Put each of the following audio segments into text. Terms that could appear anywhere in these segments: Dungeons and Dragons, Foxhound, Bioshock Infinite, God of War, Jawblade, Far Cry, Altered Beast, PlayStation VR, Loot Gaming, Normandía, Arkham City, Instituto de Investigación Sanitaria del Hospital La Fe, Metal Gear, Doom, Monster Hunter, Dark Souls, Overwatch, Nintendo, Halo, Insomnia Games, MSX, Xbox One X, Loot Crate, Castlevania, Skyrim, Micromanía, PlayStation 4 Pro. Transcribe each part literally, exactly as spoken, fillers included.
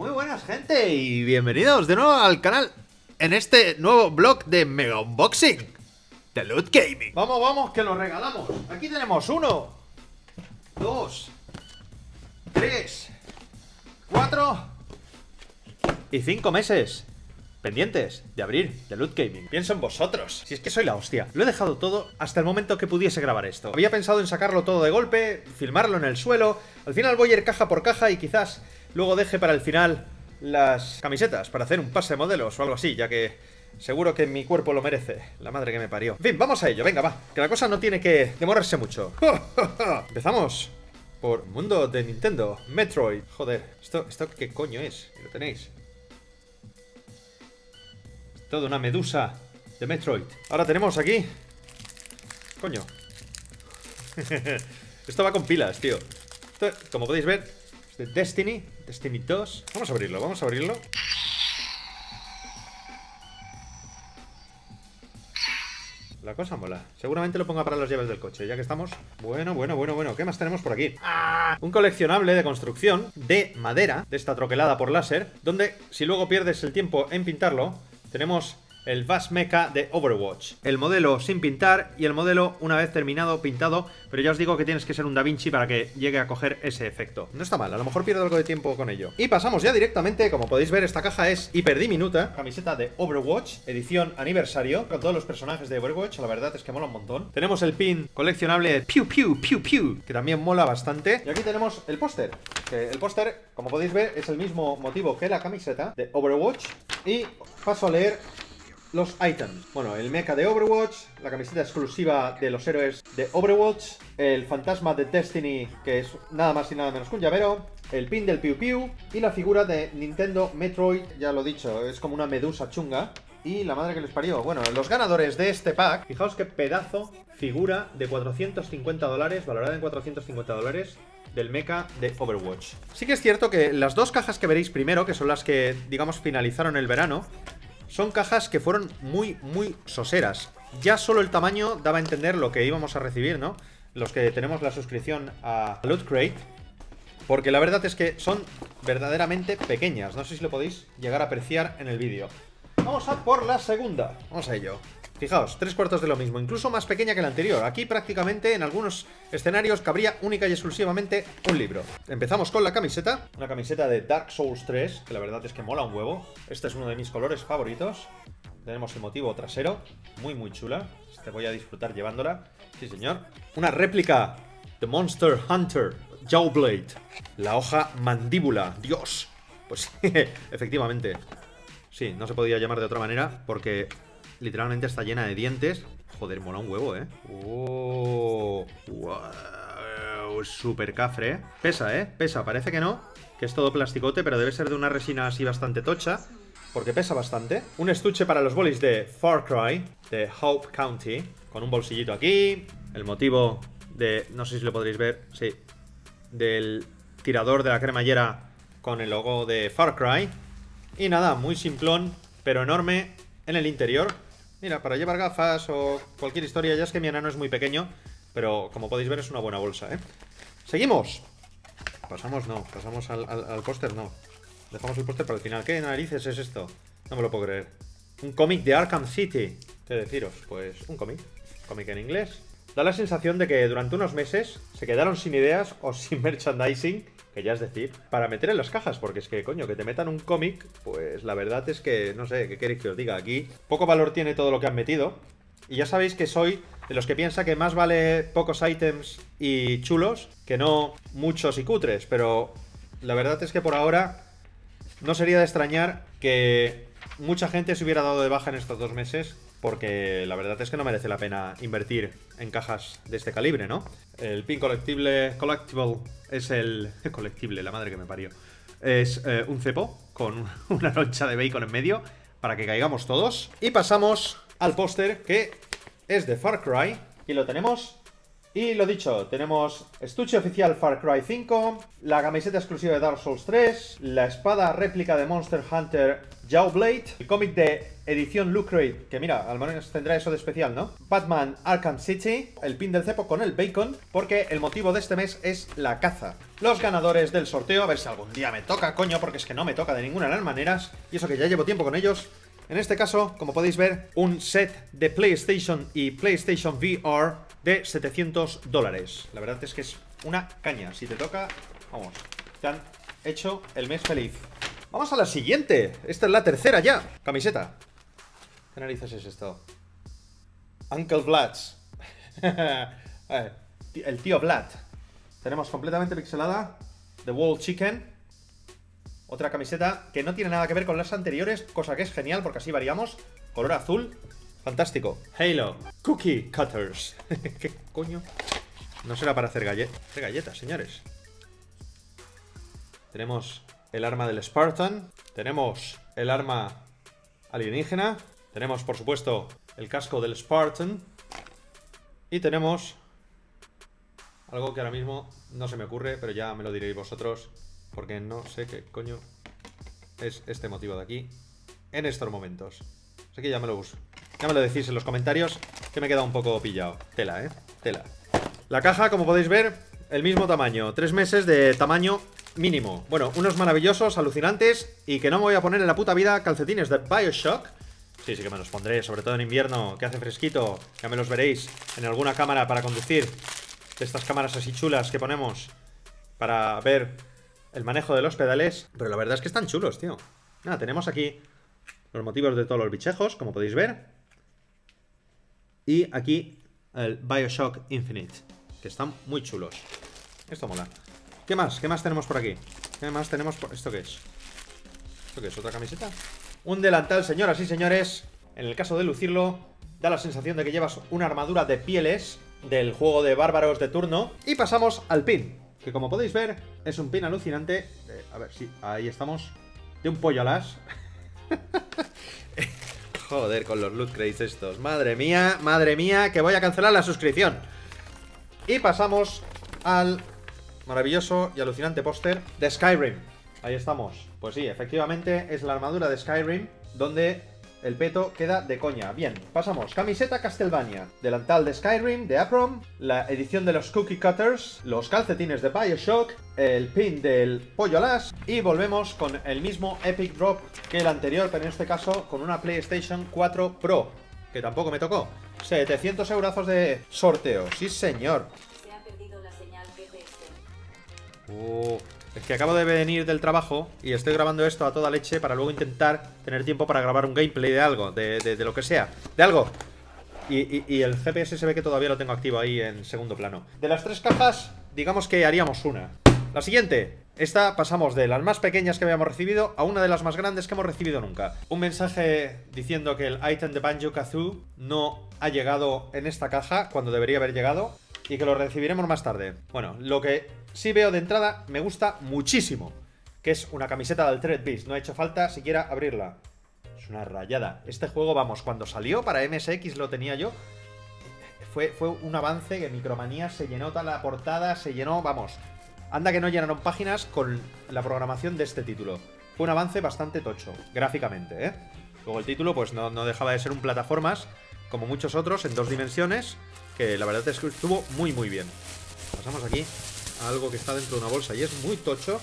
Muy buenas, gente, y bienvenidos de nuevo al canal en este nuevo vlog de Mega Unboxing de Loot Gaming. Vamos, vamos, que lo regalamos. Aquí tenemos uno, dos, tres, cuatro y cinco meses pendientes de abrir de Loot Gaming. Pienso en vosotros. Si es que soy la hostia. Lo he dejado todo hasta el momento que pudiese grabar esto. Había pensado en sacarlo todo de golpe, filmarlo en el suelo. Al final voy a ir caja por caja y quizás luego deje para el final las camisetas para hacer un pase de modelos o algo así, ya que seguro que mi cuerpo lo merece. La madre que me parió. En fin, vamos a ello. Venga, va. Que la cosa no tiene que demorarse mucho. Empezamos por Mundo de Nintendo. Metroid. Joder. ¿Esto, esto qué coño es? ¿Lo tenéis? Toda una medusa de Metroid. Ahora tenemos aquí... Coño. Esto va con pilas, tío. Esto, como podéis ver, es de Destiny. Destiny dos. Vamos a abrirlo, vamos a abrirlo. La cosa mola. Seguramente lo ponga para las llaves del coche, ya que estamos... Bueno, bueno, bueno, bueno. ¿Qué más tenemos por aquí? ¡Ah! Un coleccionable de construcción de madera, de esta troquelada por láser, donde si luego pierdes el tiempo en pintarlo... Tenemos el Bass Mecha de Overwatch. El modelo sin pintar y el modelo una vez terminado, pintado. Pero ya os digo que tienes que ser un Da Vinci para que llegue a coger ese efecto. No está mal, a lo mejor pierdo algo de tiempo con ello. Y pasamos ya directamente, como podéis ver, esta caja es hiper diminuta. Camiseta de Overwatch, edición aniversario, con todos los personajes de Overwatch. La verdad es que mola un montón. Tenemos el pin coleccionable de Piu Piu Piu Piu, que también mola bastante. Y aquí tenemos el póster. El póster, como podéis ver, es el mismo motivo que la camiseta de Overwatch. Y paso a leer los ítems. Bueno, el mecha de Overwatch, la camiseta exclusiva de los héroes de Overwatch, el fantasma de Destiny, que es nada más y nada menos que un llavero, el pin del Piu Piu y la figura de Nintendo Metroid, ya lo he dicho, es como una medusa chunga. Y la madre que les parió. Bueno, los ganadores de este pack. Fijaos qué pedazo figura de cuatrocientos cincuenta dólares, valorada en cuatrocientos cincuenta dólares, del mecha de Overwatch. Sí que es cierto que las dos cajas que veréis primero, que son las que, digamos, finalizaron el verano, son cajas que fueron muy, muy soseras. Ya solo el tamaño daba a entender lo que íbamos a recibir, ¿no? Los que tenemos la suscripción a Loot Crate. Porque la verdad es que son verdaderamente pequeñas. No sé si lo podéis llegar a apreciar en el vídeo. Vamos a por la segunda. Vamos a ello. Fijaos, tres cuartos de lo mismo. Incluso más pequeña que la anterior. Aquí prácticamente en algunos escenarios cabría única y exclusivamente un libro. Empezamos con la camiseta. Una camiseta de Dark Souls tres, que la verdad es que mola un huevo. Este es uno de mis colores favoritos. Tenemos el motivo trasero. Muy, muy chula. Te voy a disfrutar llevándola. Sí, señor. Una réplica de Monster Hunter. Jawblade. La hoja mandíbula. Dios. Pues efectivamente. Sí, no se podía llamar de otra manera porque... Literalmente está llena de dientes. Joder, mola un huevo, ¿eh? ¡Oh! ¡Wow! Súper cafre, ¿eh? Pesa, ¿eh? Pesa, parece que no. Que es todo plasticote, pero debe ser de una resina así bastante tocha. Porque pesa bastante. Un estuche para los bolis de Far Cry, de Hope County. Con un bolsillito aquí. El motivo de... No sé si lo podréis ver. Sí. Del tirador de la cremallera con el logo de Far Cry. Y nada, muy simplón, pero enorme en el interior. Mira, para llevar gafas o cualquier historia, ya es que mi enano es muy pequeño, pero como podéis ver es una buena bolsa, ¿eh? ¡Seguimos! Pasamos, no, pasamos al, al, al póster, no. Dejamos el póster para el final. ¿Qué narices es esto? No me lo puedo creer. Un cómic de Arkham City. ¿Qué deciros? Pues un cómic. Cómic en inglés. Da la sensación de que durante unos meses se quedaron sin ideas o sin merchandising, que ya es decir, para meter en las cajas, porque es que, coño, que te metan un cómic, pues la verdad es que, no sé, ¿qué queréis que os diga? Aquí poco valor tiene todo lo que han metido, y ya sabéis que soy de los que piensa que más vale pocos ítems y chulos, que no muchos y cutres, pero la verdad es que por ahora no sería de extrañar que mucha gente se hubiera dado de baja en estos dos meses, porque la verdad es que no merece la pena invertir en cajas de este calibre, ¿no? El pin colectible, collectible es el... Colectible, la madre que me parió. Es eh, un cepo con una loncha de bacon en medio para que caigamos todos. Y pasamos al póster, que es de Far Cry. Y lo tenemos Y lo dicho, tenemos estuche oficial Far Cry cinco, la camiseta exclusiva de Dark Souls tres, la espada réplica de Monster Hunter Jawblade, el cómic de edición Loot Crate, que mira, al menos tendrá eso de especial, ¿no? Batman Arkham City, el pin del cepo con el bacon, porque el motivo de este mes es la caza. Los ganadores del sorteo, a ver si algún día me toca, coño, porque es que no me toca de ninguna de las maneras, y eso que ya llevo tiempo con ellos. En este caso, como podéis ver, un set de PlayStation y PlayStation V R de setecientos dólares. La verdad es que es una caña. Si te toca, vamos, te han hecho el mes feliz. Vamos a la siguiente. Esta es la tercera ya. Camiseta. ¿Qué narices es esto? Uncle Vlad. El tío Vlad. Tenemos completamente pixelada. The World Chicken. Otra camiseta que no tiene nada que ver con las anteriores, cosa que es genial porque así variamos. Color azul, fantástico. Halo, Cookie Cutters. ¿Qué coño? No será para hacer gallet hacer galletas, señores. Tenemos el arma del Spartan. Tenemos el arma alienígena. Tenemos, por supuesto, el casco del Spartan. Y tenemos algo que ahora mismo no se me ocurre, pero ya me lo diréis vosotros, porque no sé qué coño es este motivo de aquí en estos momentos. Así que ya me lo uso. Ya me lo decís en los comentarios, que me he quedado un poco pillado. Tela, eh, tela. La caja, como podéis ver, el mismo tamaño. Tres meses de tamaño mínimo. Bueno, unos maravillosos, alucinantes. Y que no me voy a poner en la puta vida calcetines de Bioshock. Sí, sí que me los pondré, sobre todo en invierno, que hace fresquito. Ya me los veréis en alguna cámara para conducir. De estas cámaras así chulas que ponemos para ver el manejo de los pedales, pero la verdad es que están chulos, tío. Nada, tenemos aquí los motivos de todos los bichejos, como podéis ver. Y aquí el Bioshock Infinite, que están muy chulos. Esto mola. ¿Qué más? ¿Qué más tenemos por aquí? ¿Qué más tenemos por...? ¿Esto qué es? ¿Esto qué es? ¿Otra camiseta? Un delantal, señoras y señores. En el caso de lucirlo, da la sensación de que llevas una armadura de pieles del juego de bárbaros de turno. Y pasamos al pin, que como podéis ver, es un pin alucinante. Eh, a ver, sí, ahí estamos. De un pollo alas. Joder, con los Loot Crates estos. Madre mía, madre mía, que voy a cancelar la suscripción. Y pasamos al maravilloso y alucinante póster de Skyrim. Ahí estamos. Pues sí, efectivamente, es la armadura de Skyrim, donde el peto queda de coña. Bien, pasamos. Camiseta Castlevania, delantal de Skyrim, de Aprom, la edición de los Cookie Cutters, los calcetines de Bioshock, el pin del pollo alas, y volvemos con el mismo Epic Drop que el anterior, pero en este caso con una PlayStation cuatro Pro, que tampoco me tocó. setecientos eurazos de sorteo, sí señor. Se ha perdido la señal G P S. Uh... Es que acabo de venir del trabajo y estoy grabando esto a toda leche para luego intentar tener tiempo para grabar un gameplay de algo, de, de, de lo que sea, de algo. Y, y, y el G P S se ve que todavía lo tengo activo ahí en segundo plano. De las tres cajas, digamos que haríamos una. La siguiente, esta pasamos de las más pequeñas que habíamos recibido a una de las más grandes que hemos recibido nunca. Un mensaje diciendo que el ítem de Banjo-Kazoo no ha llegado en esta caja cuando debería haber llegado y que lo recibiremos más tarde. Bueno, lo que... sí veo de entrada, me gusta muchísimo, que es una camiseta de Altered Beast. No ha hecho falta siquiera abrirla. Es una rayada. Este juego, vamos, cuando salió para M S X lo tenía yo. Fue, fue un avance que Micromanía se llenó toda la portada, se llenó, vamos. Anda que no llenaron páginas con la programación de este título. Fue un avance bastante tocho, gráficamente, ¿eh? Luego el título, pues no, no dejaba de ser un plataformas, como muchos otros, en dos dimensiones, que la verdad es que estuvo muy, muy bien. Pasamos aquí algo que está dentro de una bolsa y es muy tocho,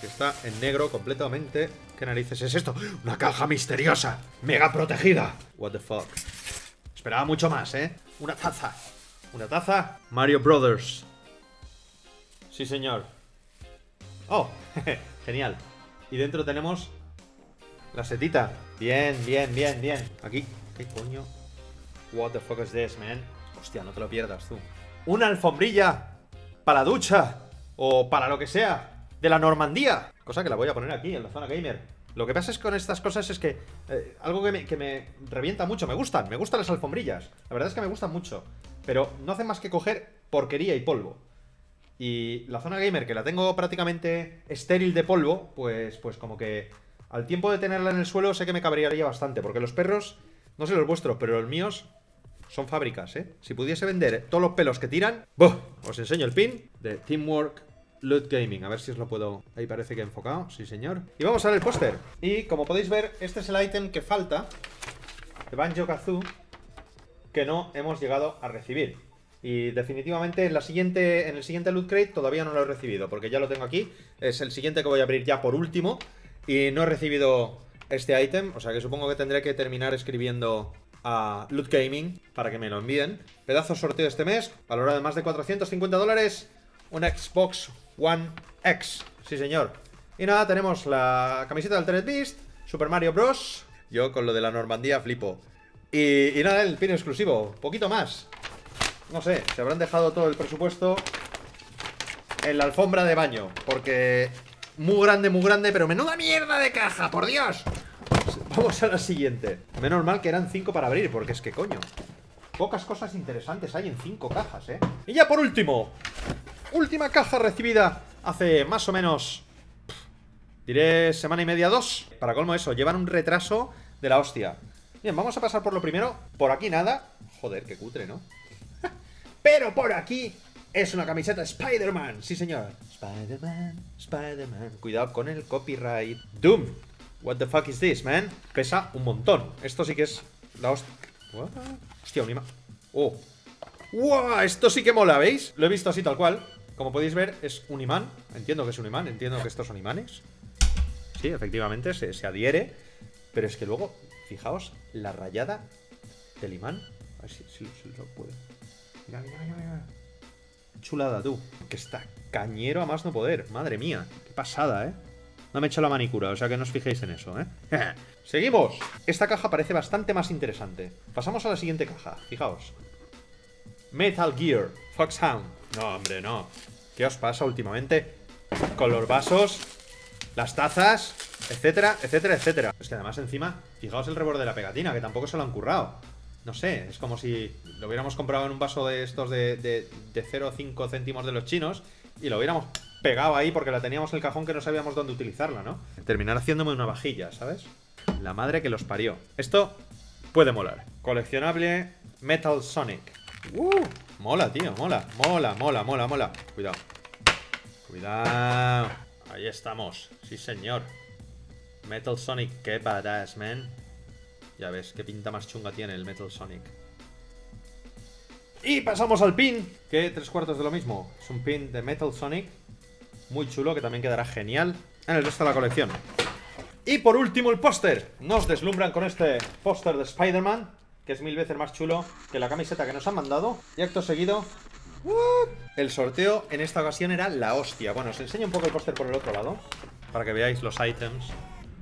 que está en negro completamente. ¿Qué narices es esto? ¡Una caja misteriosa! ¡Mega protegida! What the fuck. Esperaba mucho más, ¿eh? Una taza. Una taza. Mario Brothers. Sí, señor. Oh, jeje, genial. Y dentro tenemos la setita. Bien, bien, bien, bien. Aquí. ¿Qué coño? What the fuck is this, man? Hostia, no te lo pierdas tú. Una alfombrilla para la ducha, o para lo que sea, de la Normandía. Cosa que la voy a poner aquí, en la zona gamer. Lo que pasa es que con estas cosas es que eh, algo que me, que me revienta mucho. Me gustan, me gustan las alfombrillas. La verdad es que me gustan mucho, pero no hacen más que coger porquería y polvo. Y la zona gamer, que la tengo prácticamente estéril de polvo, Pues, pues como que al tiempo de tenerla en el suelo sé que me cabrearía bastante, porque los perros, no sé los vuestros, pero los míos son fábricas, ¿eh? Si pudiese vender todos los pelos que tiran... ¡Buah! Os enseño el pin de Teamwork Loot Gaming. A ver si os lo puedo... Ahí parece que he enfocado. Sí, señor. Y vamos a ver el póster. Y como podéis ver, este es el ítem que falta de Banjo-Kazoo que no hemos llegado a recibir. Y definitivamente en, la siguiente, en el siguiente Loot Crate todavía no lo he recibido, porque ya lo tengo aquí. Es el siguiente que voy a abrir ya por último. Y no he recibido este ítem, o sea que supongo que tendré que terminar escribiendo a Loot Gaming para que me lo envíen. Pedazo sorteo este mes, valorado de más de cuatrocientos cincuenta dólares. Una Xbox One X, sí señor. Y nada, tenemos la camiseta de Altered Beast, Super Mario Bros. Yo con lo de la Normandía flipo. Y, y nada, el pin exclusivo, poquito más. No sé, se habrán dejado todo el presupuesto en la alfombra de baño, porque muy grande, muy grande, pero menuda mierda de caja, por Dios. Vamos a la siguiente. Menos mal que eran cinco para abrir, porque es que coño, pocas cosas interesantes hay en cinco cajas, eh. Y ya por último, última caja recibida hace más o menos, pff, diré semana y media, dos. Para colmo eso, llevan un retraso de la hostia. Bien, vamos a pasar por lo primero. Por aquí nada, joder, qué cutre, ¿no? Pero por aquí es una camiseta Spider-Man, sí señor. Spider-Man, Spider-Man. Cuidado con el copyright. Doom, what the fuck is this, man? Pesa un montón. Esto sí que es la hostia. What? Hostia, un imán. Oh. ¡Wow! Esto sí que mola, ¿veis? Lo he visto así tal cual. Como podéis ver, es un imán. Entiendo que es un imán, entiendo que estos son imanes. Sí, efectivamente, se, se adhiere. Pero es que luego, fijaos, la rayada del imán. A ver si, si, si lo puedo. Mira, mira, mira, mira. Chulada, tú. Que está cañero a más no poder. Madre mía, qué pasada, ¿eh? No me he hecho la manicura, o sea que no os fijéis en eso, ¿eh? ¡Seguimos! Esta caja parece bastante más interesante. Pasamos a la siguiente caja, fijaos. Metal Gear, Foxhound. No, hombre, no. ¿Qué os pasa últimamente? Con los vasos, las tazas, etcétera, etcétera, etcétera. Es que además encima, fijaos el reborde de la pegatina, que tampoco se lo han currado. No sé, es como si lo hubiéramos comprado en un vaso de estos de, de, de cero coma cinco céntimos de los chinos y lo hubiéramos pegado ahí porque la teníamos en el cajón que no sabíamos dónde utilizarla, ¿no? Terminar haciéndome una vajilla, ¿sabes? La madre que los parió. Esto puede molar. Coleccionable Metal Sonic. ¡Uh! Mola, tío, mola, mola, mola, mola, mola. Cuidado. Cuidado. Ahí estamos. Sí, señor. Metal Sonic, qué badass, man. Ya ves, qué pinta más chunga tiene el Metal Sonic. Y pasamos al pin, que tres cuartos de lo mismo. Es un pin de Metal Sonic, muy chulo, que también quedará genial en el resto de la colección. Y por último el póster. Nos deslumbran con este póster de Spider-Man, que es mil veces más chulo que la camiseta que nos han mandado. Y acto seguido, ¡uh! El sorteo en esta ocasión era la hostia. Bueno, os enseño un poco el póster por el otro lado, para que veáis los ítems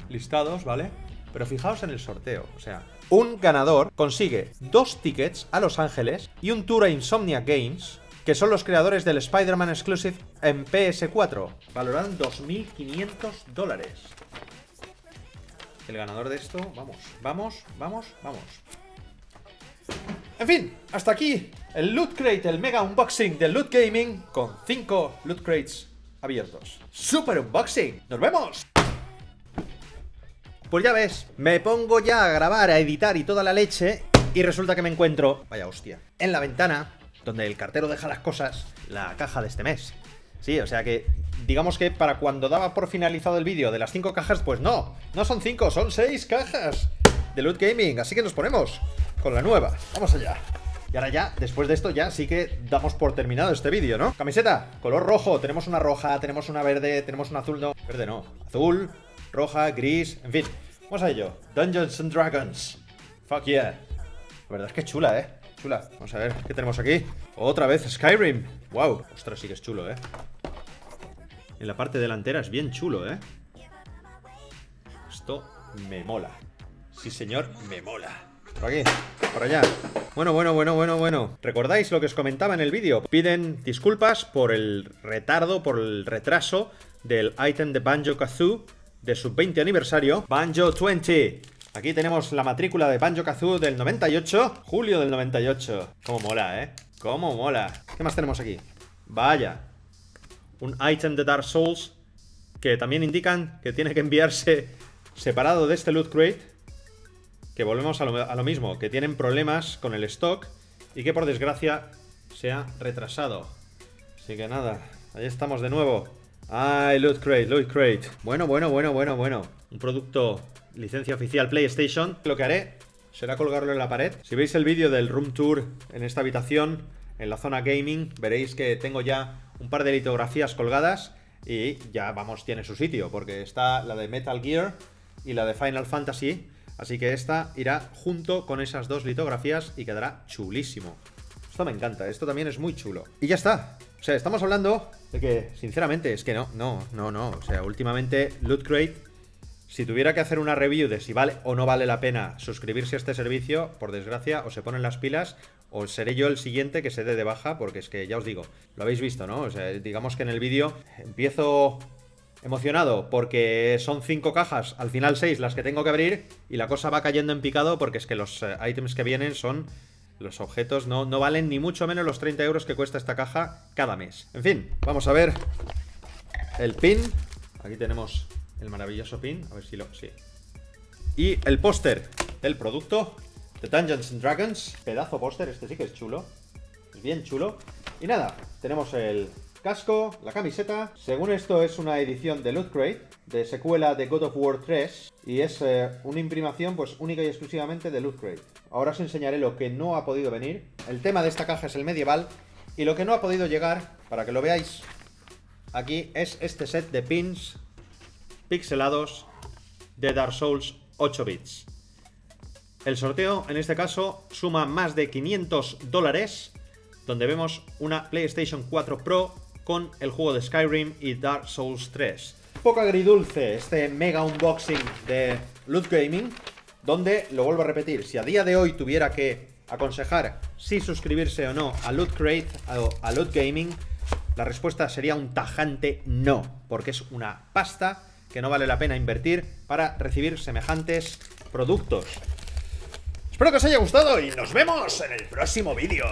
listados, ¿vale? Pero fijaos en el sorteo, o sea, un ganador consigue dos tickets a Los Ángeles y un tour a Insomnia Games, que son los creadores del Spider-Man Exclusive en P S cuatro. Valoran dos mil quinientos dólares. El ganador de esto, vamos, vamos, vamos, vamos. En fin, hasta aquí el Loot Crate, el mega unboxing del Loot Gaming, con cinco Loot Crates abiertos. ¡Super unboxing! ¡Nos vemos! Pues ya ves, me pongo ya a grabar, a editar y toda la leche y resulta que me encuentro, vaya hostia, en la ventana donde el cartero deja las cosas, la caja de este mes. Sí, o sea que, digamos que para cuando daba por finalizado el vídeo de las cinco cajas, pues no, no son cinco, son seis cajas de Loot Gaming, así que nos ponemos con la nueva. Vamos allá. Y ahora ya, después de esto ya sí que damos por terminado este vídeo, ¿no? Camiseta, color rojo, tenemos una roja, tenemos una verde, tenemos una azul, no, verde no, azul, roja, gris, en fin, vamos a ello. Dungeons and Dragons, fuck yeah. La verdad es que es chula, eh, chula. Vamos a ver, ¿qué tenemos aquí? Otra vez Skyrim, wow, ostras, sí que es chulo, eh. En la parte delantera es bien chulo, eh. Esto me mola, sí señor, me mola. Por aquí, por allá. Bueno, bueno, bueno, bueno, bueno. ¿Recordáis lo que os comentaba en el vídeo? Piden disculpas por el retardo, por el retraso del ítem de Banjo-Kazoo de su veinte aniversario. Banjo veinte. Aquí tenemos la matrícula de Banjo-Kazoo del noventa y ocho. Julio del noventa y ocho. Cómo mola, ¿eh? Cómo mola. ¿Qué más tenemos aquí? Vaya. Un ítem de Dark Souls que también indican que tiene que enviarse separado de este Loot Crate. Que volvemos a lo, a lo mismo, que tienen problemas con el stock y que por desgracia se ha retrasado. Así que nada, ahí estamos de nuevo. Ay, Loot Crate, Loot Crate. Bueno, bueno, bueno, bueno, bueno. Un producto, licencia oficial PlayStation. Lo que haré será colgarlo en la pared. Si veis el vídeo del room tour en esta habitación, en la zona gaming, veréis que tengo ya un par de litografías colgadas y ya, vamos, tiene su sitio, porque está la de Metal Gear y la de Final Fantasy. Así que esta irá junto con esas dos litografías y quedará chulísimo. Esto me encanta, esto también es muy chulo. Y ya está. O sea, estamos hablando de que, sinceramente, es que no, no, no, no. O sea, últimamente Loot Crate, si tuviera que hacer una review de si vale o no vale la pena suscribirse a este servicio, por desgracia, o se ponen las pilas, o seré yo el siguiente que se dé de baja, porque es que ya os digo, lo habéis visto, ¿no? O sea, digamos que en el vídeo empiezo emocionado porque son cinco cajas, al final seis las que tengo que abrir, y la cosa va cayendo en picado porque es que los eh, ítems que vienen son... Los objetos no, no valen ni mucho menos los treinta euros que cuesta esta caja cada mes. En fin, vamos a ver el pin. Aquí tenemos el maravilloso pin. A ver si lo... sí. Y el póster del producto de Dungeons and Dragons. Pedazo póster, este sí que es chulo. Es bien chulo. Y nada, tenemos el casco, la camiseta. Según esto es una edición de Loot Crate, de secuela de God of War tres. Y es eh, una imprimación pues única y exclusivamente de Loot Crate. Ahora os enseñaré lo que no ha podido venir. El tema de esta caja es el medieval. Y lo que no ha podido llegar, para que lo veáis aquí, es este set de pins pixelados de Dark Souls ocho bits. El sorteo, en este caso, suma más de quinientos dólares, donde vemos una PlayStation cuatro Pro con el juego de Skyrim y Dark Souls tres. Un poco agridulce este mega unboxing de Loot Gaming, donde, lo vuelvo a repetir, si a día de hoy tuviera que aconsejar si suscribirse o no a Loot Crate o a Loot Gaming, la respuesta sería un tajante no, porque es una pasta que no vale la pena invertir para recibir semejantes productos. Espero que os haya gustado y nos vemos en el próximo vídeo.